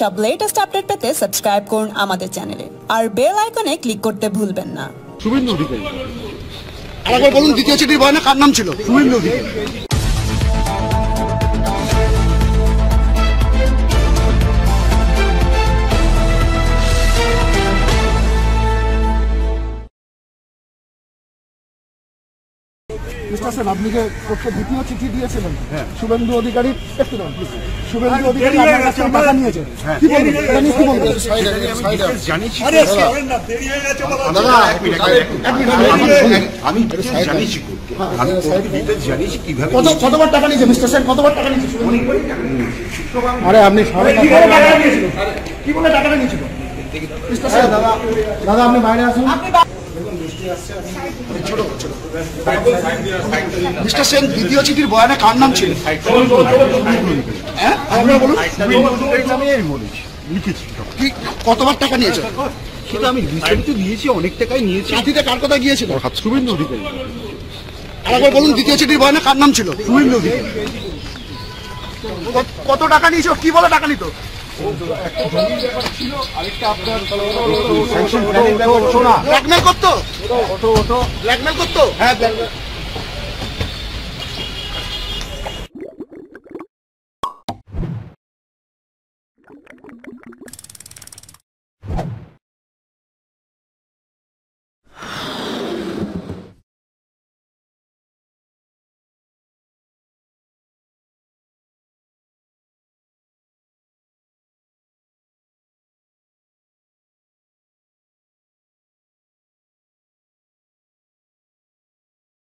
সব latest update পেতে subscribe করুন আমাদের চ্যানেলে আর বেল আইকনে ক্লিক করতে ভুলবেন না। শুভেন্দু অধিকারী। আরেকবার বলুন দ্বিতীয় চিঠির বয়ানে কার নাম ছিল? শুভেন্দু অধিকারী। আপনি যে পক্ষে দ্বিতীয় চিঠি দিয়েছিলেন শুভেন্দু অধিকারী, একটু দাম শুভেন্দু অধিকারী নিয়েছেন, আমি জানিয়েছি, কতবার টাকা নিয়েছে মিস্টার সেন, কতবার টাকা নিয়েছে? আরে আপনি কি বলে টাকাটা নিয়েছিল দাদা? আপনি বাইরে আসুন, মিস্টার সেন দ্বিতীয় চিঠির বয়ানে কার নাম ছিল? কতবার টাকা নিয়েছে? সেটা আমি বিস্তারিত দিয়েছি, অনেক টাকাই নিয়েছি। চিঠিতে কার কথা গিয়েছিল? শুভেন্দু অধিকারী। আরেকবার বলুন দ্বিতীয় চিঠির বয়ানে কার নাম ছিল? শুভেন্দু অধিকারী। কত টাকা নিয়েছে? কি বলে টাকা নিত?